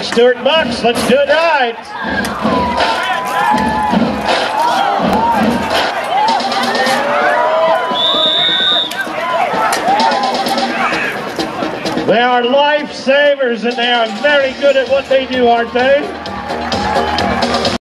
Stuart Bucks, let's do it right. They are lifesavers, and they are very good at what they do, aren't they?